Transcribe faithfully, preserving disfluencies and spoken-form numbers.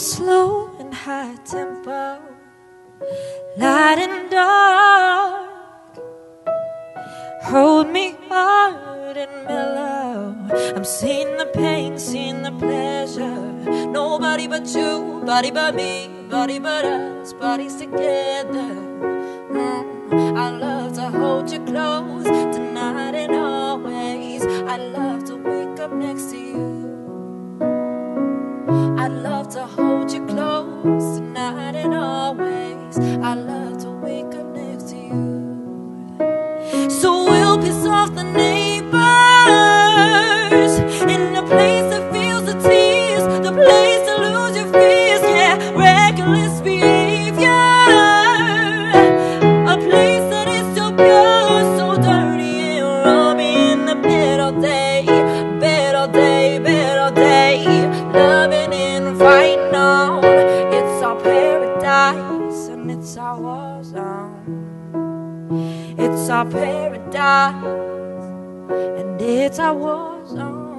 slow and high tempo, light and dark. Hold me hard and mellow. I'm seeing the pain, seeing the pleasure. Nobody but you, body but me, body but us, bodies together. Mm. I love to hold you close tonight and always. I love to wake up next to you. I love to hold you close tonight and always. I love to wake up next to you. So we'll piss off the neighbors in a place that feels the tears, the place to lose your fears. Yeah, reckless behavior, a place that is so pure, so dirty and raw. Me in the bed all day, bed all day, bed all day, loving it. Right now, it's our paradise and it's our war zone. It's our paradise and it's our war zone.